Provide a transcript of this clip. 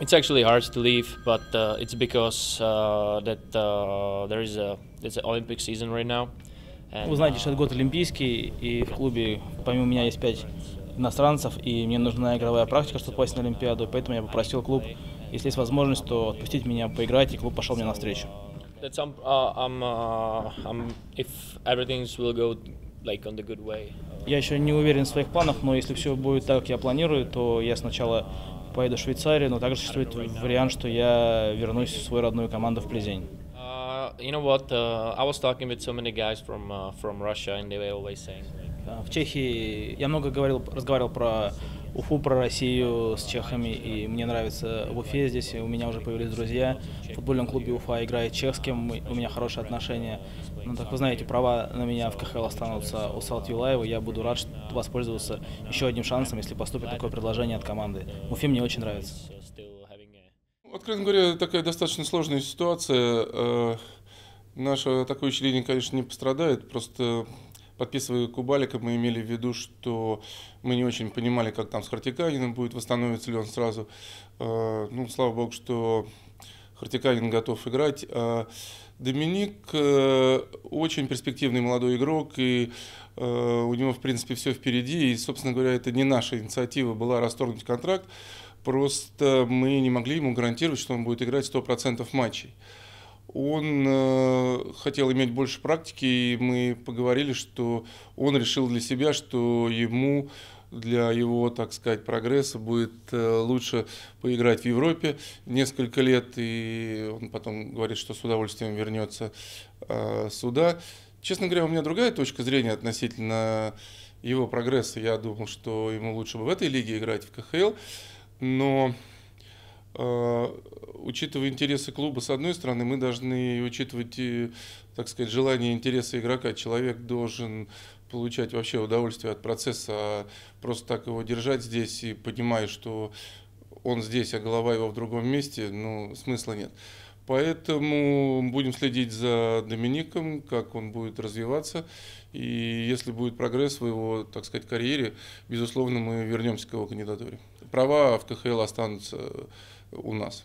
It's actually hard to leave, but it's because there is an Olympic season right now. Вы знаете, что это год олимпийский, и в клубе помимо меня есть 5 иностранцев, и мне нужна игровая практика, чтобы попасть на Олимпиаду, поэтому я попросил клуб, если есть возможность, то отпустить меня поиграть, и клуб пошел мне навстречу. Я еще не уверен в своих планах, но если все будет так, как я планирую, то я сначала поеду в Швейцарию, но также существует вариант, что я вернусь в свою родную команду в Плзень. В Чехии я много разговаривал про Уфу, про Россию с чехами, и мне нравится в Уфе здесь, и у меня уже появились друзья. В футбольном клубе Уфа играет чешским, у меня хорошие отношения. Но, как вы знаете, права на меня в КХЛ останутся у Салтю Лайва, я буду рад воспользоваться еще одним шансом, если поступит такое предложение от команды. Уфе мне очень нравится. Откровенно говоря, такая достаточно сложная ситуация. Наша атакующая линия, конечно, не пострадает, просто... Подписывая Кубалика, мы имели в виду, что мы не очень понимали, как там с Хартиканином будет, восстановится ли он сразу. Ну, слава богу, что Хартиканин готов играть. Доминик очень перспективный молодой игрок, и у него, в принципе, все впереди. И, собственно говоря, это не наша инициатива была расторгнуть контракт, просто мы не могли ему гарантировать, что он будет играть 100% матчей. Он хотел иметь больше практики, и мы поговорили, что он решил для себя, что ему для его, так сказать, прогресса будет лучше поиграть в Европе несколько лет, и он потом говорит, что с удовольствием вернется сюда. Честно говоря, у меня другая точка зрения относительно его прогресса. Я думал, что ему лучше бы в этой лиге играть, в КХЛ, но... Учитывая интересы клуба, с одной стороны, мы должны учитывать, так сказать, желание и интересы игрока. Человек должен получать вообще удовольствие от процесса, а просто так его держать здесь и понимая, что он здесь, а голова его в другом месте, ну, смысла нет. Поэтому будем следить за Домиником, как он будет развиваться. И если будет прогресс в его, так сказать, карьере, безусловно, мы вернемся к его кандидатуре. Права в КХЛ останутся у нас.